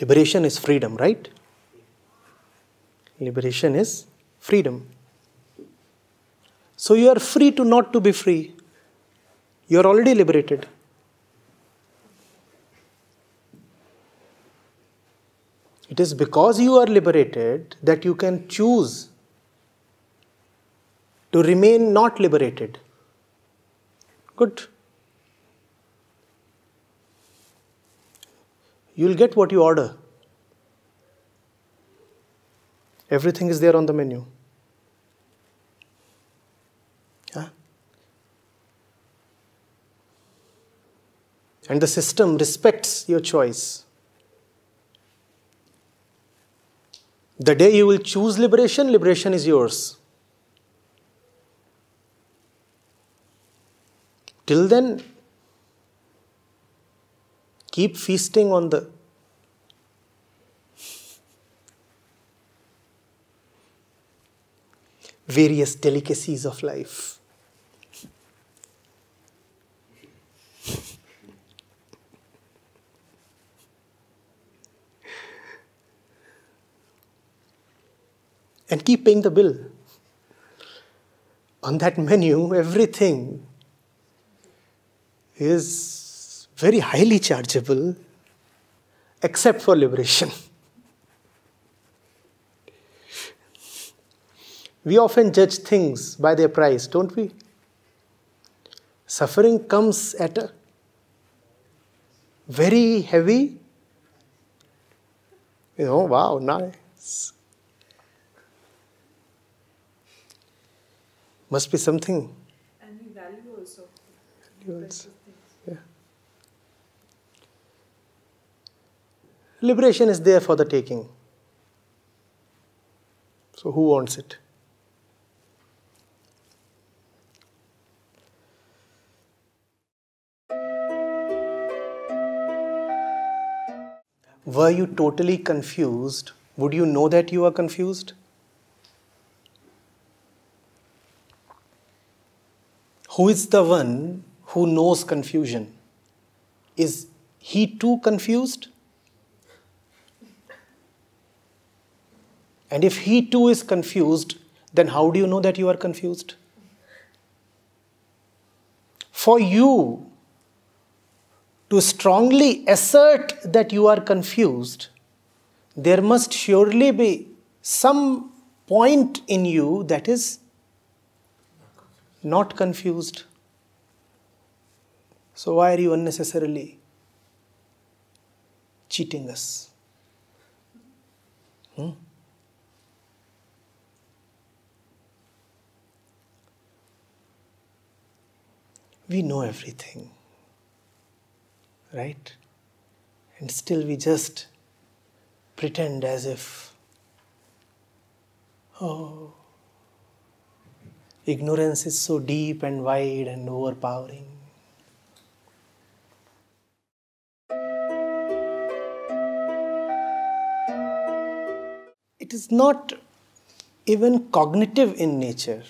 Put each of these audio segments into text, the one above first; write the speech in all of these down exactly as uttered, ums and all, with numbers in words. Liberation is freedom, right? Liberation is freedom. So you are free to not to be free. You are already liberated. It is because you are liberated that you can choose to remain not liberated. Good. You will get what you order. Everything is there on the menu. Huh? And the system respects your choice. The day you will choose liberation, liberation is yours. Till then, keep feasting on the various delicacies of life. And keep paying the bill. On that menu, everything is very highly chargeable except for liberation. We often judge things by their price, don't we? Suffering comes at a very heavy, you know, wow, nice. Must be something. And we value also. Value also. Liberation is there for the taking. So who wants it? Were you totally confused? Would you know that you are confused? Who is the one who knows confusion? Is he too confused? And if he too is confused, then how do you know that you are confused? For you to strongly assert that you are confused, there must surely be some point in you that is not confused. So why are you unnecessarily cheating us? Hmm? We know everything, right? And still we just pretend as if, oh, ignorance is so deep and wide and overpowering. It is not even cognitive in nature.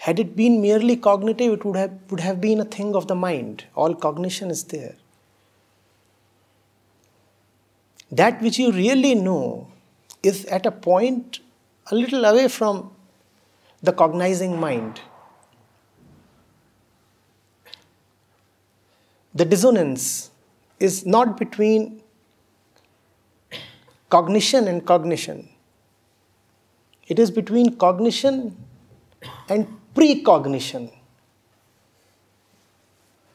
Had it been merely cognitive, it would have, would have been a thing of the mind. All cognition is there. That which you really know is at a point a little away from the cognizing mind. The dissonance is not between cognition and cognition. It is between cognition and precognition,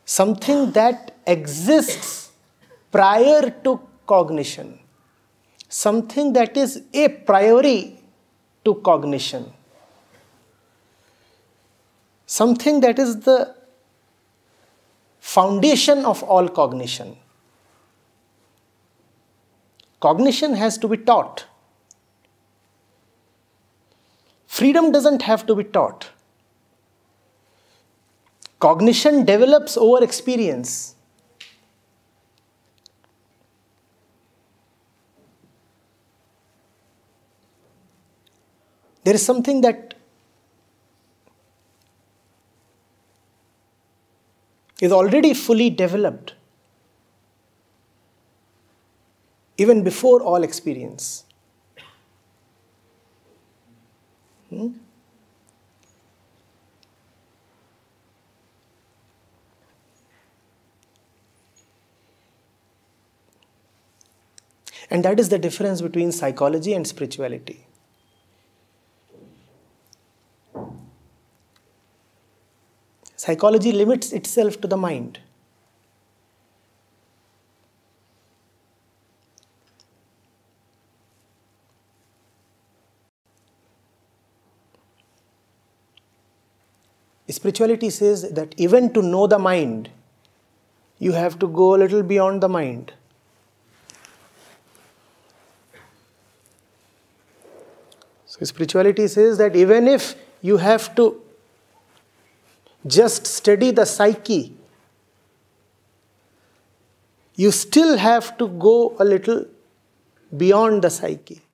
something that exists prior to cognition, something that is a priori to cognition, something that is the foundation of all cognition. Cognition has to be taught. Freedom doesn't have to be taught. Cognition develops over experience. There is something that is already fully developed, even before all experience. Hmm? And that is the difference between psychology and spirituality. Psychology limits itself to the mind. Spirituality says that even to know the mind, you have to go a little beyond the mind. So spirituality says that even if you have to just study the psyche, you still have to go a little beyond the psyche.